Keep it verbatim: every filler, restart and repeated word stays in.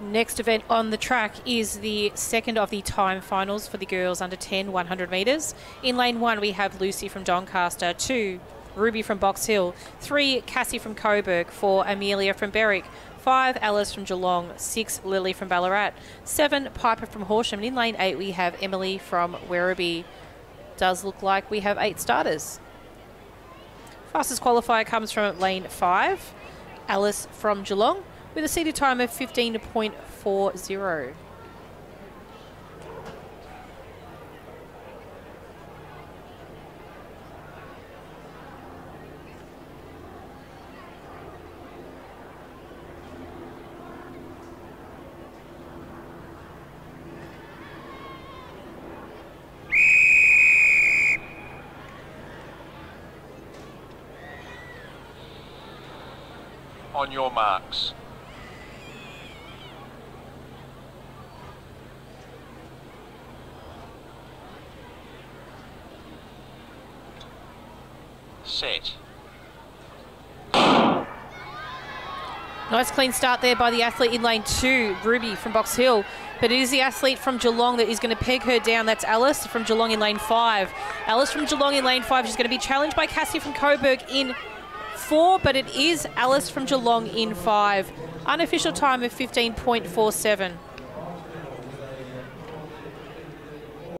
Next event on the track is the second of the time finals for the girls under ten, one hundred metres. In lane one, we have Lucy from Doncaster, two, Ruby from Box Hill, three, Cassie from Coburg, four, Amelia from Berwick, five, Alice from Geelong, six, Lily from Ballarat, seven, Piper from Horsham. And in lane eight, we have Emily from Werribee. Does look like we have eight starters. Fastest qualifier comes from lane five, Alice from Geelong, with a seated time of fifteen point four zero. On your marks. Set. Nice clean start there by the athlete in lane two, Ruby from Box Hill. But it is the athlete from Geelong that is going to peg her down. That's Alice from Geelong in lane five. Alice from Geelong in lane five. She's going to be challenged by Cassie from Coburg in four, but it is Alice from Geelong in five. Unofficial time of fifteen point four seven.